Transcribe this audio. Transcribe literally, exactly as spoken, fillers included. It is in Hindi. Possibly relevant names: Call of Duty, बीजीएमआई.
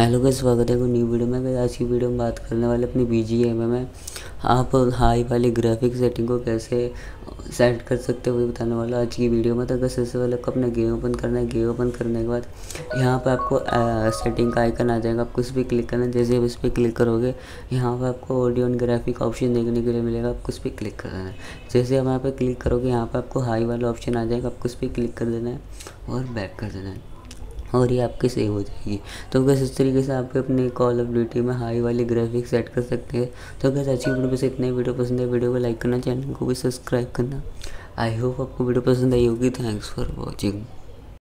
हेलो गाइस, स्वागत है को न्यू वीडियो में। आज की वीडियो में बात करने वाले अपनी बीजीएमआई में आप हाई वाली ग्राफिक सेटिंग को कैसे सेट कर सकते हो ये बताने वाला आज की वीडियो में। तो अगर सबसे पहले आपको अपना गेम ओपन करना है। गेम ओपन करने के बाद यहाँ पर आपको आ, सेटिंग का आइकन आ जाएगा। आपको इस पर क्लिक करना है। जैसे आप इस पर क्लिक करोगे यहाँ पर आपको ऑडियो एंड ग्राफिक ऑप्शन देखने के लिए मिलेगा। आपको इस पर क्लिक करना है। जैसे हम यहाँ पर क्लिक करोगे यहाँ पर आपको हाई वाला ऑप्शन आ जाएगा। आपको इस पर क्लिक कर देना है और बैक कर देना है और ये आपकी सेव हो जाएगी। तो अगर इस तरीके से आप अपने कॉल ऑफ ड्यूटी में हाई वाली ग्राफिक सेट कर सकते हैं। तो अगर अच्छी वीडियो बस इतने वीडियो पसंद है, वीडियो को लाइक करना, चैनल को भी सब्सक्राइब करना। आई होप आपको वीडियो पसंद आई होगी। Thanks for watching.